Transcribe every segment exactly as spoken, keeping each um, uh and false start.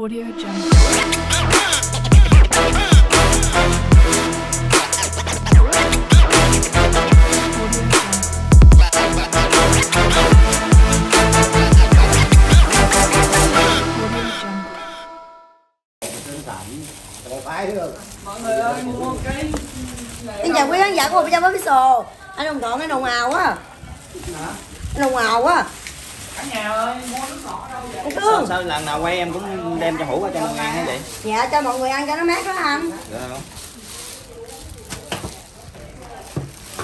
Audio Jungle. Mọi người ơi, mua cái... Xin chào quý khán giả của Hồ Bích Trâm Official. Anh Hồng Thuận, anh Hồng Hào quá. Anh Hồng Hào quá. Cả nhà ơi, mua nước ngọt đâu vậy? Sao, sao lần nào quay em cũng đem cho Hữu ở trong ăn hay vậy? Dạ, cho mọi người ăn cho nó mát đó anh. Được không?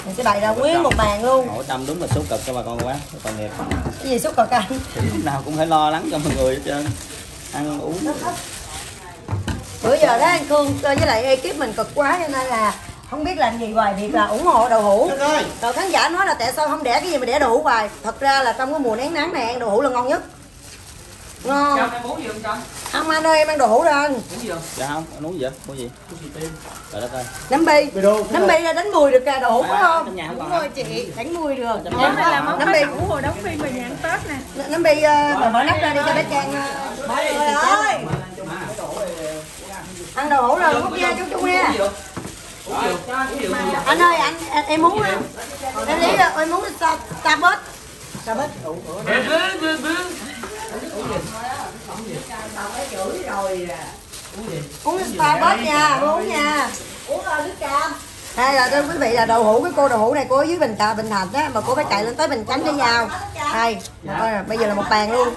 Mình sẽ bày ra nguyên một bàn luôn. Hổ Tâm đúng là số cực cho bà con quá, bà con nghiệp. Cái gì số cực anh? Thì lúc nào cũng phải lo lắng cho mọi người hết trơn. Ăn uống. Bữa giờ đó anh Khương với lại ekip mình cực quá cho nên là không biết làm gì ngoài việc là ủng hộ đậu hũ. Rồi khán giả nói là tại sao không đẻ cái gì mà đẻ đậu hũ hoài. Thật ra là trong cái mùa nén nắng này ăn đậu hũ là ngon nhất. Ngon. Chào, em uống gì không trời? Không anh ơi, em ăn đậu hũ rồi anh. Uống gì không? Dạ không, anh uống gì vậy? Uống gì? Uống gì tim. Trời đất ơi. Nấm bi. Nấm bi ra đánh mùi được kìa, đậu hũ phải không? Trong nhà không còn. Đúng chị, đánh mùi được. Món này là món nấm bi hồi đóng phim về nhà ăn Tết nè. Nấm bi mở nắp ra đi cho bé Trang. Mọi người ơi. Ăn đậu hũ rồi múc ra chú chú nha. Anh ơi, anh em muốn á. Em lấy em muốn ta ta bớt. Ta bớt. Uống ta bớt nha, uống nha. Uống rồi nước cam. Đây là thưa quý vị là đậu hũ, cái cô đậu hũ này cô ở dưới Bình Tà Bình Thạnh á mà cô phải chạy lên tới Bình Chánh để vào. Đây, bây giờ là một bàn luôn.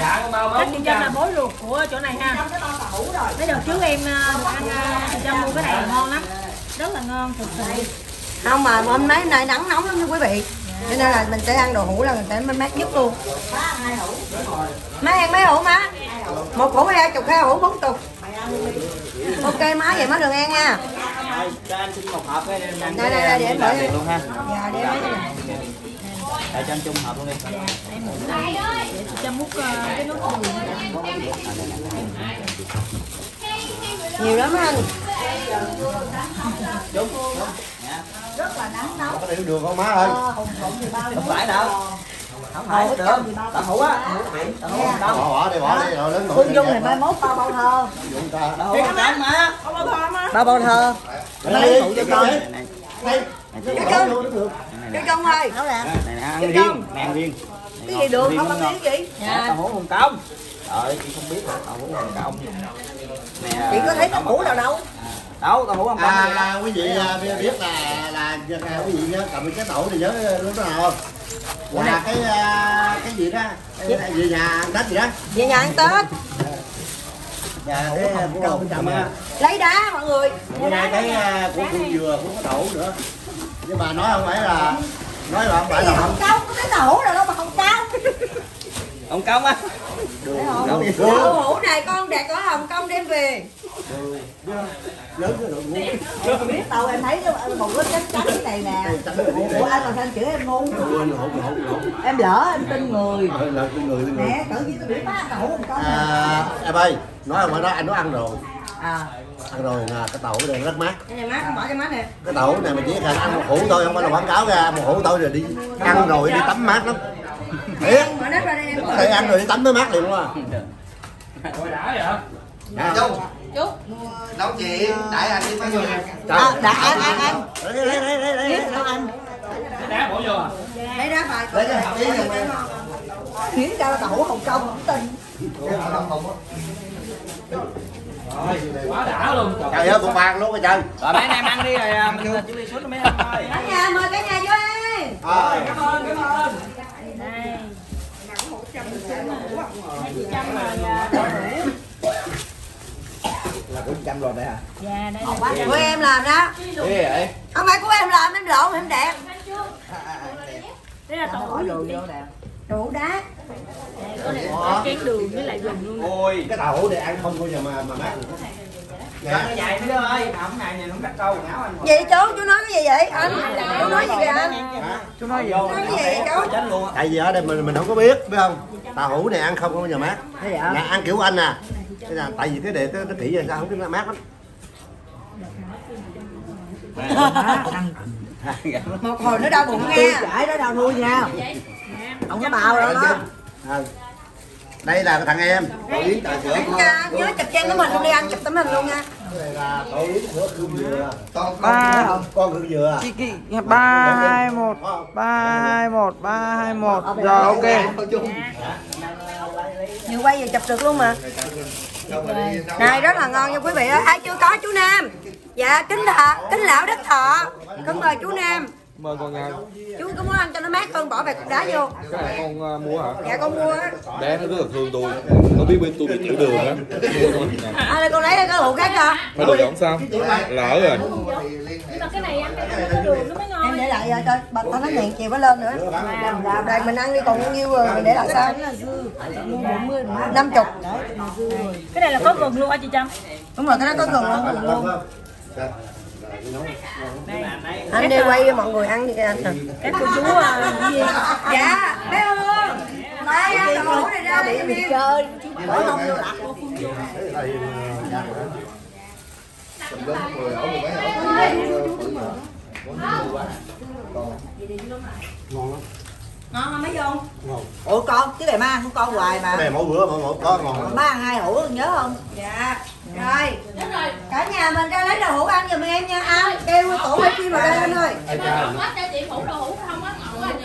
Dạ, hết chị Trâm là mối ruột của chỗ này ha. Cái đợt trước em được ăn chị Trâm mua cái này ngon lắm, rất là ngon thực sự. Không mà hôm mấy nay nắng nóng lắm nha quý vị, cho nên là mình sẽ ăn đồ hũ là mình sẽ mát nhất luôn. Má ăn mấy hũ má? Một hũ hai chục, hai hũ bốn chục. Ok má, vậy má đừng ăn nha. Đây đây đây để em mở luôn ha. Dạ để em mở. Để cho anh chung hợp luôn đi. Dạ, em muốn đây. Để chị Trâm múc uh, cái nước đường. Nhiều lắm anh. Đúng. Rất là nắng nóng. Có để đường không má ơi? Không phải đâu. Không phải được. Tao hủ á. Tao hủ. Tao bỏ đi, bỏ đi rồi lớn nổi. Quân Dung này mai mốt bao bao thơ. Đâu cám má. Bao bao thơ má. Bao bao thơ. Lấy phụ cho coi. Đây. Cái cưng, cái cưng ơi, cái cưng, cái gì đường không ăn miếng chị? Tao hủ Hồng Công, trời chị không biết tao hủ Hồng Công. Chị có thấy tao hủ nào đâu? Đâu, tao hủ Hồng Công. À quý vị biết là là quý vị nhớ cầm cái tẩu này nhớ lúc đó nào không? Là cái cái gì đó, về nhà ăn Tết gì đó? Về nhà ăn Tết. Dạ, cái Hồng Công lấy đá mọi người. Bữa nay cái của con dừa cũng có tẩu nữa. Nhưng mà nói không phải là nói là không phải là Hồng Công có cái tẩu rồi đâu mà Hồng Công. Hồng Công á. Đậu hũ này con đẹp ở Hồng Công đem về. Lớn cái đội ngu. Em biết đâu em thấy một cái trắng trắng cái này nè. Ủa anh còn thanh chữ em ngu. Em lỡ em tin người. Lỡ tin người tin người. Nè tự nhiên tôi biết má tẩu Hồng Công. À em ơi, nói ngoài đó anh nó ăn rồi. À. Ăn rồi nè, cái tẩu này rất mát. Cái này mát, không bỏ cho mát nè. Cái tẩu này mình chỉ cần ăn một hũ thôi, không phải là quảng cáo ra. Một hũ tẩu rồi đi ăn rồi đi tắm mát lắm. Thiệt. Thì ăn rồi đi tắm mới mát liền luôn à. Thôi đã vậy hả? Nè chú. Chú. Đâu chị, đại anh đi mấy người. À, đại anh, anh, anh. Lấy, lấy, lấy, lấy, lấy. Lấy đá bỏ vô à? Lấy đá vài cục. Lấy cái hộp đi. Nghĩ ra là tẩu Hồng Công, không tin. Rồi, quá đã luôn. Trời ơi, cũng bàn luôn rồi trời. Rồi mấy anh em ăn đi rồi mình chú đi xuống mấy anh thôi. Cả nhà mời cả nhà vô đi. Rồi, cảm ơn, cảm ơn. Đây. Trăm là là của Trăm rồi đây hả? Dạ đây là của em làm đó. Gì vậy? Không phải của em làm, em lộn, em đẹp. Đây là tàu hủ đường vô nè. Đổ đá. Cái đường với lại gừng luôn. Ôi, cái tàu hủ này ăn không bao giờ mà mà mát. Dạ. Nó dài nữa ơi, ổng này nhìn cũng đặt câu quần áo anh. Vậy chú, chú nói cái gì vậy? Anh chú nói gì vậy anh? Chú nói gì? Nói gì vậy chú? Tại vì ở đây mình mình không có biết, biết không? Tàu hủ này ăn không có bao giờ mát. Là ăn kiểu anh à. Thế là tại vì cái đề cái kỹ rồi sao không biết nó mát lắm. Một hồi nó đau bụng nghe. Giải nó đau nuôi nha. Ông có bào rồi đó. Đây là thằng em. Tổ Yến trà sữa. Nhớ chụp trang của mình luôn đi anh, chụp tấm hình luôn nha. Đây là Tổ Yến sữa hương dừa. Ba con hương dừa. ba hai một ba hai một ba hai một. Rồi ok. Nhiều quay về chụp được luôn mà. Này rất là ngon nha quý vị ơi. Ai chưa có chú Nam. Dạ kính thọ, kính lão Đức Thọ. Kính mời chú Nam. Mời con nha. Chú có muốn ăn cho nó mát hơn bỏ về cục đá vô. Cái này con uh, mua hả? Dạ con mua á. Bé nó rất là thương tôi. Nó biết bên tôi bị tiểu đường á. À đây con lấy đây cái hũ khác cho. Phải đồ giống sao? Lỡ rồi. Nhưng mà cái này ăn cái đường nó mới ngon. Em để lại rồi thôi. Bà ta nói miệng chiều mới lên nữa. Làm đây mình ăn đi còn bao nhiêu rồi mình để lại sao? năm mươi. Cái này là có gừng luôn hả chị Trâm? Đúng rồi, cái đó có gừng luôn. Anh đi quay cho mọi người ăn đi kìa anh. Cái cô chú gì? Dạ, bé Hương. Đây ăn đồ này ra đi đi. Bỏ không vô lạc. Ngon lắm. Ngon không mấy vô? Ngon. Ủa con, cái này má ăn của con hoài mà. Cái này mỗi bữa mỗi mỗi có ngon. Má ăn hai hũ nhớ không? Dạ. Rồi. Rồi. Cả nhà mình ra lấy đồ hũ ăn giùm em nha. Ai kêu tổ quay phim vào đây anh ơi.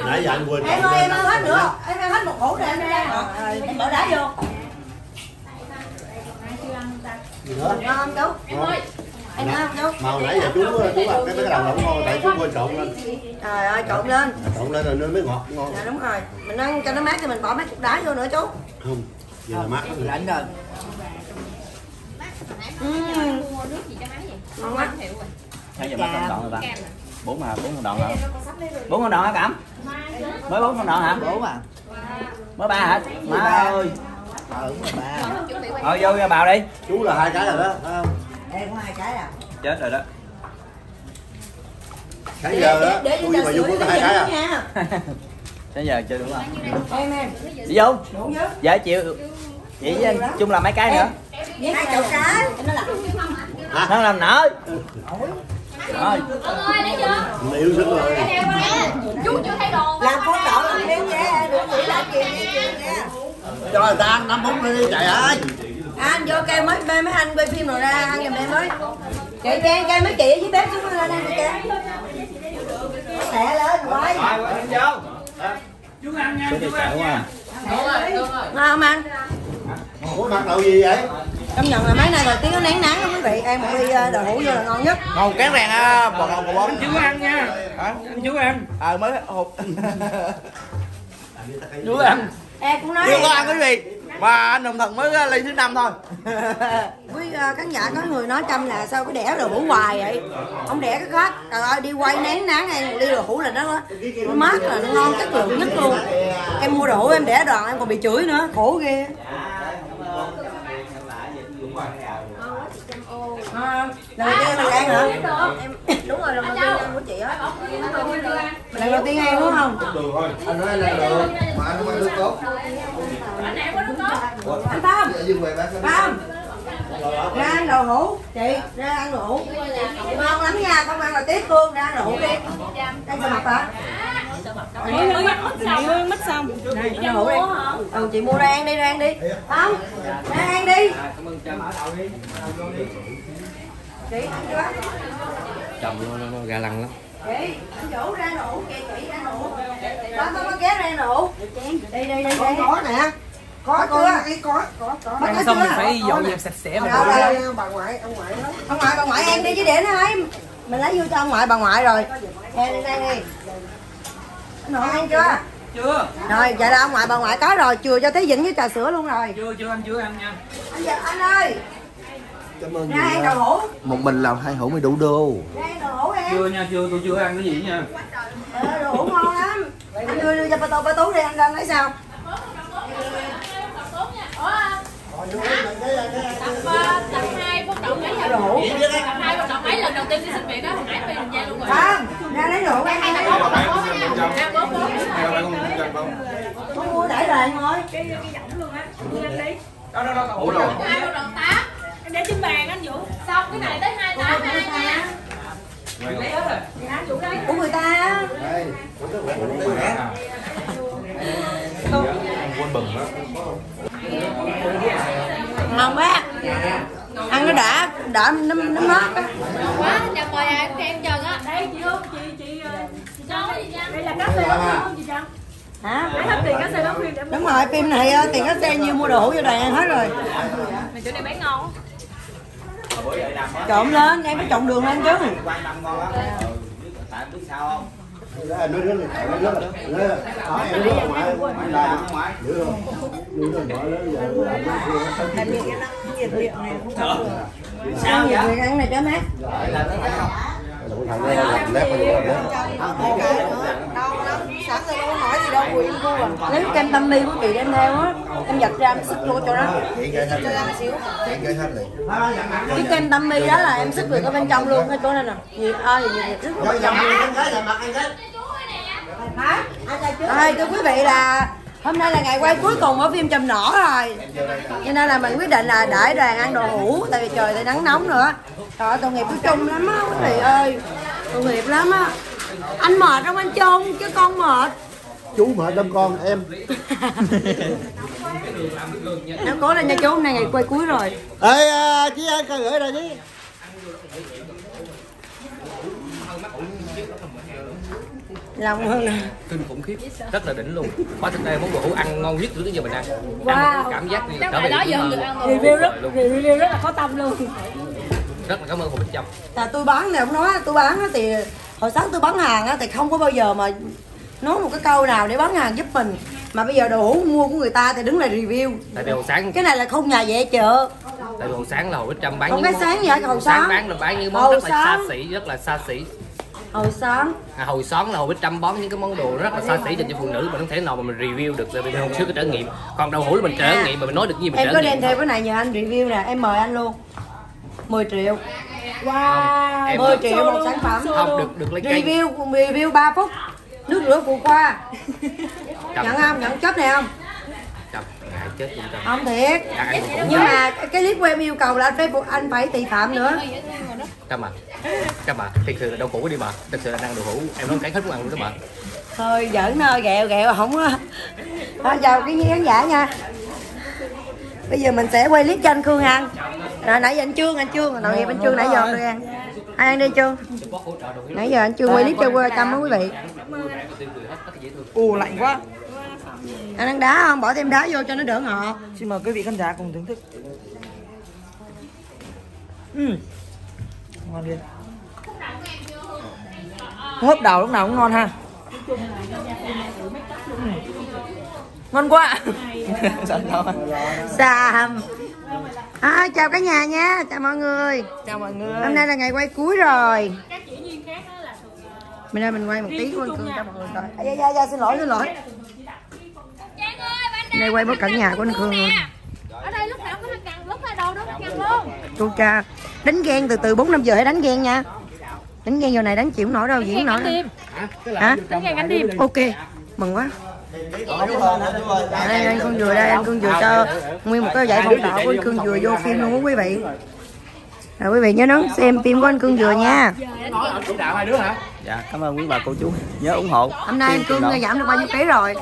Nãy giờ anh quên. Em ơi em ăn hết nữa. Em ăn hết một hũ rồi em ra. Em bỏ đá vô. Mình ăn không chú? Em ơi. Em ăn không chú? Màu nãy giờ chú chú ăn cái cái đầu lẩu ngon tại chú quên trộn lên. Trời ơi trộn lên. Trộn lên rồi nó mới ngọt ngon. Dạ đúng rồi. Mình ăn cho nó mát thì mình bỏ mấy cục đá vô nữa chú. Không. Giờ là mát lạnh rồi. Uhm. Mua nước gì cho má vậy? Ngon quá. Nãy giờ ba con đoạn rồi. Bốn mà bốn con đoạn rồi. Bốn con đoạn hả Cẩm? Mới bốn con đoạn hả? Bốn à. Mới ba hả? Má ơi. Ờ đúng rồi ba. Ờ vô ra bào đi. Chú là hai cái rồi đó, phải không? Em có hai cái à. Chết rồi đó. Sáng giờ đó, tôi mà vô có hai cái à. Sáng giờ chơi đúng không? Em em. Đi vô. Dạ chịu. Vậy với chung là mấy cái nữa. Hai chậu cái. Nó làm nở. Rồi. Mình yêu sức rồi. Chú chưa thấy đồ. Làm phóng động đi nha. Đừng nghĩ lại kìa nha. Cho người ta ăn năm phút đi chạy ơi. Anh vô cây mới mê mấy anh quay phim rồi ra ăn giùm em mới. Chạy cây cây mấy chị với bếp xuống lên ăn đi cây. Tẹ lên quay. Chú ăn nha. Chú ăn nha. Ngon không anh? Ủa mặc đậu gì vậy? Công nhận là mấy nay là tiếng nó nén nắng đó quý vị. Em một ly đậu hũ vô là ngon nhất. Ngon cán ràng á, bò ngầu bò bóng. Chú ăn nha. Hả? Chú ăn. Ờ mới hộp. Chú ăn. Em cũng nói. Chú có ăn quý vị. Mà anh Hùng Thần mới ly thứ năm thôi. Quý khán giả có người nói Trâm là sao cái đẻ đậu hũ hoài vậy? Không đẻ cái khác. Trời ơi đi quay nén nắng này một ly đậu hũ là nó mát là nó ngon chất lượng nhất luôn. Em mua đậu hũ em đẻ đoàn em còn bị chửi nữa, khổ ghê. À, lần đầu tiên mình ăn hả? Em đúng rồi lần đầu tiên ăn của chị á. Lần đầu tiên ăn đúng không? Anh nói là được, mà anh không ăn nước cốt. Anh Tâm, Tâm, ra ăn đậu hũ, chị ra ăn đậu hũ. Ngon lắm nha, không ăn là tiếc luôn, ra ăn đậu hũ đi. Đây sao mập hả? Mất mất xong. Ăn đậu hũ đi. Ừ chị mua ra ăn đi, ra ăn đi. Không, ra ăn đi. Chị ăn chưa? Chồng nó gà lăng lắm. Chị, anh chủ ra nụ, kìa chị ra nụ. Có có có ghé ra nụ. Đi đi đi. Có có nè. Có chưa? Ý có. Có có. Bắt xong mình phải dọn dẹp sạch sẽ mình. Bà ngoại, ông ngoại đó. Ông ngoại, bà ngoại em đi chứ để nó ấy. Mình lấy vô cho ông ngoại bà ngoại rồi. Em đi đây đi. Anh ăn chưa? Chưa. Rồi vậy là ông ngoại bà ngoại có rồi, chừa cho Thế Vĩnh với trà sữa luôn rồi. Chưa chưa anh chưa ăn nha. Anh giật anh ơi. Cảm ơn nhiều nha. Một mình làm hai hũ mới đủ đô. Chưa nha, chưa, tôi chưa ăn cái gì nha. Ờ, đồ hũ ngon lắm. Anh đưa đưa cho bà Tô, bà Tú đi, anh đang lấy sao? Tập hai bắt đầu lấy đồ hũ. Tập hai bắt đầu lấy lần đầu tiên đi xin việc đó, hồi nãy về mình về luôn rồi. Không, ra lấy đồ ăn hai bà Tô, bà Tô nha. Con mua để rồi thôi. Cái cái giọng luôn á. Anh đi. Đâu đâu đâu, hũ đồ. Hai đồ tám. Em để trên bàn anh Vũ. Xong cái này tới hai tám hai nha. Lấy hết rồi. Anh Vũ lấy. Của người ta á. Đây. Của người ta. Quên bừng đó. ngon quá. Dạ. Ăn nó đã, đã nó nó mát quá. Dạ coi ai khen Trần á. Đây chị Hương, chị chị chị cho gì nha. Đây là cá xe bóng không chị Trần? Hả? Hết tiền cá xe bóng phim để mua. Đúng rồi, phim này tiền cá xe nhiều mua đồ hủ vô đoàn ăn hết rồi. Mà chỗ này bán ngon. Trộn lên, em phải trộn đường lên chứ. Quan tâm ngon lắm. Tại em biết sao không? Đó là nước nước này, nước nước này. Đó em nước ở ngoài, ngoài là nước ngoài. Được không? Nước rồi bỏ lớn giờ làm nước kia. Tại vì cái nhiệt liệu này không có được. Sao nhiệt liệu ăn này cho mát? Rồi là nó không. Đủ thằng này làm lép mà được lép. Đâu lắm, sẵn rồi đâu nói gì đâu, quyện vô rồi. Lấy cái kem tâm mi quý vị đem theo á, em giật ra em xức vô chỗ đó. Cho ra một xíu. Cái kem tâm mi đó là em xức được ở bên trong luôn, cái chỗ này nè. Nhiệt ơi, nhiệt nhiệt rất là à, thưa quý vị là hôm nay là ngày quay cuối cùng ở phim Trùm Nổ rồi, cho nên là mình quyết định là để đoàn ăn đồ hủ, tại vì trời thì nắng nóng nữa. Trời ơi, tội nghiệp của Trung lắm á quý vị ơi, tội nghiệp lắm á. Anh mệt không anh Trung? Chứ con mệt. Chú mệt lắm con em. Em cố lên nha chú, hôm nay ngày quay cuối rồi. Ê à, chị ơi coi gửi ra chứ. Lòng hơn nè. Kinh khủng khiếp, rất là đỉnh luôn. Khóa thịt đây món đồ hủ ăn ngon nhất từ trước giờ mình ăn. Wow, cảm giác như trở về review rất, review rất là có tâm luôn. Rất là cảm ơn Hồ Bích Trâm. Là tôi bán này không nói, tôi bán thì hồi sáng tôi bán hàng á thì không có bao giờ mà nói một cái câu nào để bán hàng giúp mình, mà bây giờ đồ hủ mua của người ta thì đứng là review. Tại vì hồi sáng cái này là không nhà dễ chợ. Tại vì hồi sáng là Hồ Bích Trâm bán những cái món... sáng vậy hồi sáng bán là bán những món rất là xa xỉ, rất là xa xỉ. Hồi sáng à, hồi sáng là Hồ Bích Trâm bón những cái món đồ rất là xa xỉ dành cho phụ nữ, mình không thể nào mà mình review được, tại vì mình không trước cái trải nghiệm. Còn đầu hủ là mình trải nghiệm mà mình nói được gì mình trải nghiệm. Em có đem theo cái này nhờ anh review nè, em mời anh luôn. mười triệu. Wow, không, mười triệu một sản phẩm. Không được được lấy review, review ba phút. Nước rửa phụ qua. Nhận không? Nhận chớp này không? Chết không thiệt à, nhưng mà cái clip của em yêu cầu là anh phải anh phải tị phạm nữa. Trâm à, Trâm à, thật sự là đau khổ đi mà, thật sự là đang đồ hủ em nói cái hết muốn ăn luôn đó mà. Thôi giỡn nơi ghẹo ghẹo không á. Thôi chào cái khán giả nha. Bây giờ mình sẽ quay clip cho anh Khương ăn. Rồi nãy giờ anh Trương, anh Trương, tội nghiệp anh Trương nãy giờ rồi ăn. Ai ăn đi Trương. Nãy giờ anh Trương quay clip cho quay Trâm đó quý vị. U lạnh quá. Anh ăn đá không? Bỏ thêm đá vô cho nó đỡ ngọt. Xin mời quý vị khán giả cùng thưởng thức. Uhm. Ngon ghê. Hớp đầu lúc nào cũng ngon ha. Uhm. Ngon quá. Xàm. À, chào cả nhà nha, chào mọi người. Chào mọi người. Hôm nay là ngày quay cuối rồi. Mình ra mình quay một tí của anh Cường cho mọi người coi. À, dạ, dạ, dạ, xin lỗi, xin lỗi. Đây quay bớt cả nhà của anh Khương luôn. Ở đây lúc nào cũng ăn cần, lúc nào đồ đó ăn cần luôn. Chú cha, đánh ghen từ từ bốn năm giờ hãy đánh ghen nha. Đánh ghen giờ này đánh chịu nổi đâu, diễn nổi. Hả? Đánh ghen cánh đêm. Ok, mừng quá. Đây anh Khương vừa đây, anh Khương vừa cho nguyên một cái dãy phòng trọ của anh Khương vừa vô phim luôn quý vị. Rồi quý vị nhớ đón xem phim của anh Khương vừa nha. Dạ, cảm ơn quý bà cô chú nhớ ủng hộ. Hôm nay anh Khương giảm được bao nhiêu ký rồi?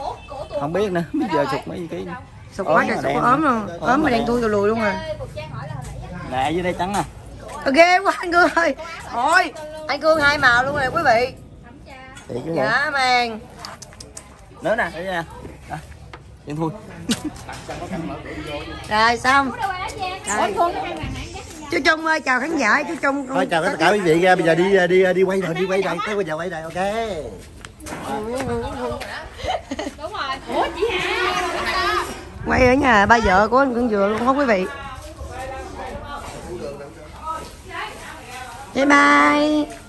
Không biết nữa, bây giờ sụt mấy cái sụt quá trời, sụt ốm luôn, ốm mà đang thui tù lùi luôn rồi. Nè dưới đây trắng à. Ghê quá anh Cương ơi. Ôi, anh Cương hai màu luôn nè quý vị. Dạ màng. Nữa nè, để nha. Em thui. Rồi xong. Rồi. Chú Trung ơi, chào khán giả, chú Trung. Thôi chào tất cả quý vị nha, bây giờ đi đi đi quay rồi, đi quay đây, tới bây giờ quay đây ok. Đúng rồi. Ủa chị Hà. Quay ở nhà ba vợ của anh Cương vừa luôn không quý vị. Bye bye.